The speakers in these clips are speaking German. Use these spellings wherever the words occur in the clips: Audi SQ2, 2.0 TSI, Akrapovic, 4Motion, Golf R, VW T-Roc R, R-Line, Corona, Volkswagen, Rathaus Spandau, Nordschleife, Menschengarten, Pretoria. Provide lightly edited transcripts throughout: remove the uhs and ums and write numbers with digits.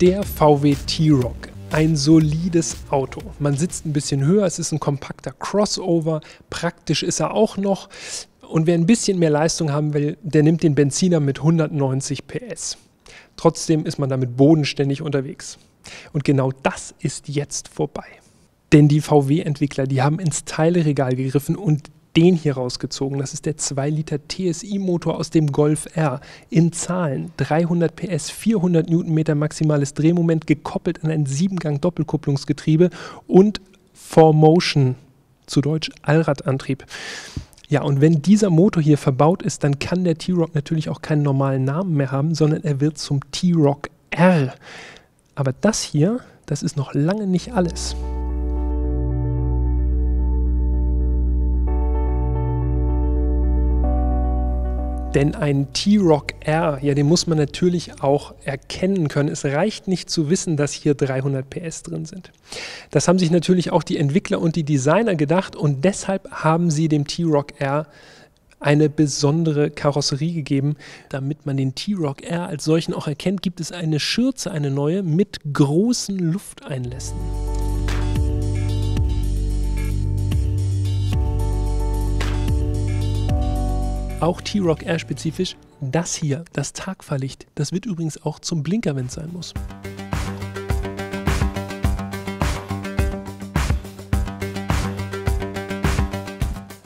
Der VW T-Roc, ein solides Auto. Man sitzt ein bisschen höher, es ist ein kompakter Crossover, praktisch ist er auch noch. Und wer ein bisschen mehr Leistung haben will, der nimmt den Benziner mit 190 PS. Trotzdem ist man damit bodenständig unterwegs. Und genau das ist jetzt vorbei. Denn die VW-Entwickler, die haben ins Teileregal gegriffen und den hier rausgezogen. Das ist der 2 Liter TSI-Motor aus dem Golf R. In Zahlen 300 PS, 400 Newtonmeter maximales Drehmoment, gekoppelt an ein 7-Gang-Doppelkupplungsgetriebe und 4Motion, zu Deutsch Allradantrieb. Ja, und wenn dieser Motor hier verbaut ist, dann kann der T-Roc natürlich auch keinen normalen Namen mehr haben, sondern er wird zum T-Roc R. Aber das hier, das ist noch lange nicht alles. Denn ein T-Roc R, ja, den muss man natürlich auch erkennen können. Es reicht nicht zu wissen, dass hier 300 PS drin sind. Das haben sich natürlich auch die Entwickler und die Designer gedacht und deshalb haben sie dem T-Roc R eine besondere Karosserie gegeben. Damit man den T-Roc R als solchen auch erkennt, gibt es eine Schürze, eine neue, mit großen Lufteinlässen. Auch T-Roc R spezifisch, das hier, das Tagfahrlicht, das wird übrigens auch zum Blinker, wenn es sein muss.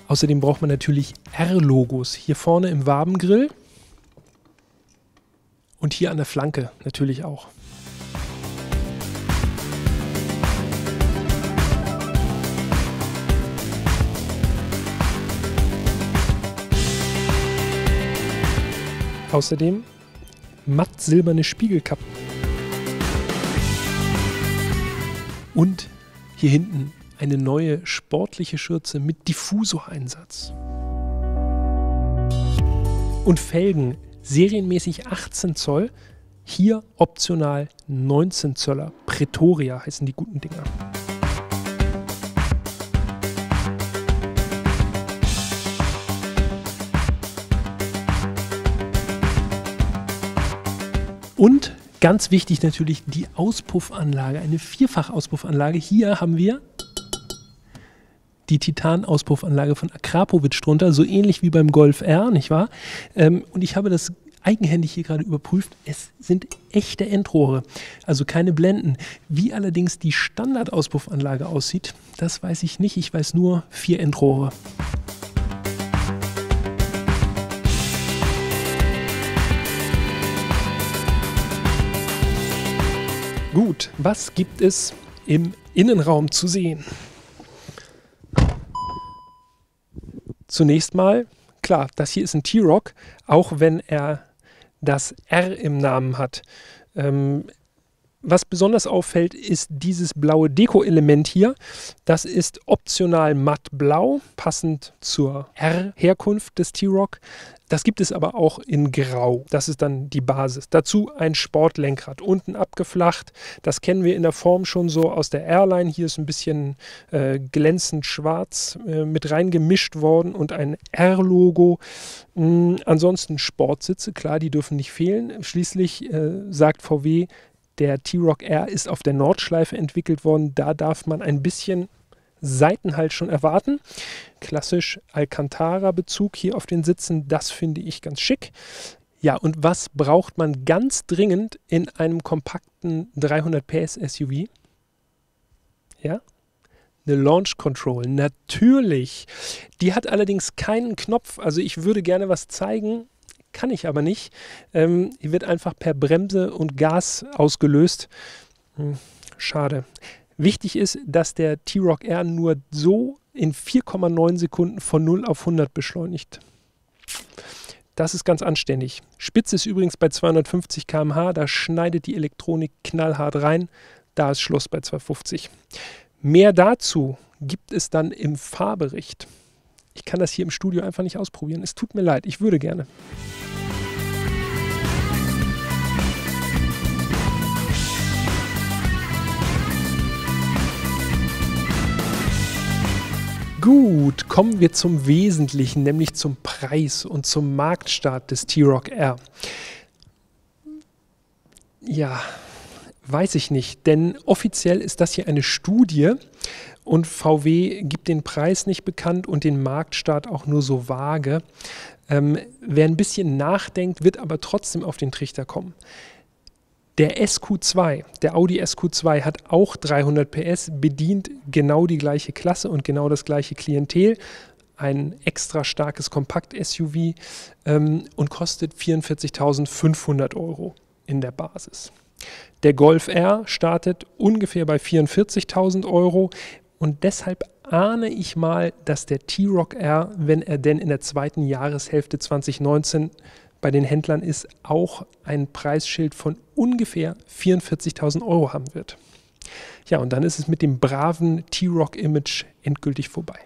Außerdem braucht man natürlich R-Logos. Hier vorne im Wabengrill und hier an der Flanke natürlich auch. Außerdem matt silberne Spiegelkappen. Und hier hinten eine neue sportliche Schürze mit Diffusor-Einsatz. Und Felgen, serienmäßig 18 Zoll, hier optional 19 Zöller. Pretoria heißen die guten Dinger. Und ganz wichtig natürlich die Auspuffanlage, eine Vierfach-Auspuffanlage. Hier haben wir die Titan-Auspuffanlage von Akrapovic drunter, so ähnlich wie beim Golf R, nicht wahr? Und ich habe das eigenhändig hier gerade überprüft. Es sind echte Endrohre, also keine Blenden. Wie allerdings die Standard-Auspuffanlage aussieht, das weiß ich nicht. Ich weiß nur 4 Endrohre. Gut, was gibt es im Innenraum zu sehen? Zunächst mal, klar, das hier ist ein T-Roc, auch wenn er das R im Namen hat. Was besonders auffällt, ist dieses blaue Deko-Element hier. Das ist optional mattblau, passend zur R-Herkunft des T-Roc. Das gibt es aber auch in Grau. Das ist dann die Basis. Dazu ein Sportlenkrad, unten abgeflacht. Das kennen wir in der Form schon so aus der R-Line. Hier ist ein bisschen glänzend schwarz mit reingemischt worden und ein R-Logo. Ansonsten Sportsitze, klar, die dürfen nicht fehlen. Schließlich sagt VW, der T-Roc R ist auf der Nordschleife entwickelt worden. Da darf man ein bisschen Seitenhalt schon erwarten. Klassisch Alcantara-Bezug hier auf den Sitzen, das finde ich ganz schick. Ja, und was braucht man ganz dringend in einem kompakten 300 PS SUV? Ja, eine Launch Control, natürlich. Die hat allerdings keinen Knopf, also ich würde gerne was zeigen, kann ich aber nicht. Die wird einfach per Bremse und Gas ausgelöst. Schade. Wichtig ist, dass der T-Roc R nur so in 4,9 Sekunden von 0 auf 100 beschleunigt. Das ist ganz anständig. Spitze ist übrigens bei 250 km/h, da schneidet die Elektronik knallhart rein. Da ist Schluss bei 250. Mehr dazu gibt es dann im Fahrbericht. Ich kann das hier im Studio einfach nicht ausprobieren. Es tut mir leid, ich würde gerne. Gut, kommen wir zum Wesentlichen, nämlich zum Preis und zum Marktstart des T-Roc R. Ja, weiß ich nicht, denn offiziell ist das hier eine Studie und VW gibt den Preis nicht bekannt und den Marktstart auch nur so vage. Wer ein bisschen nachdenkt, wird aber trotzdem auf den Trichter kommen. Der SQ2, der Audi SQ2 hat auch 300 PS, bedient genau die gleiche Klasse und genau das gleiche Klientel. Ein extra starkes Kompakt-SUV und kostet 44.500 Euro in der Basis. Der Golf R startet ungefähr bei 44.000 Euro und deshalb ahne ich mal, dass der T-Roc R, wenn er denn in der zweiten Jahreshälfte 2019 bei den Händlern ist, auch ein Preisschild von ungefähr 44.000 Euro haben wird. Ja, und dann ist es mit dem braven T-Roc-Image endgültig vorbei.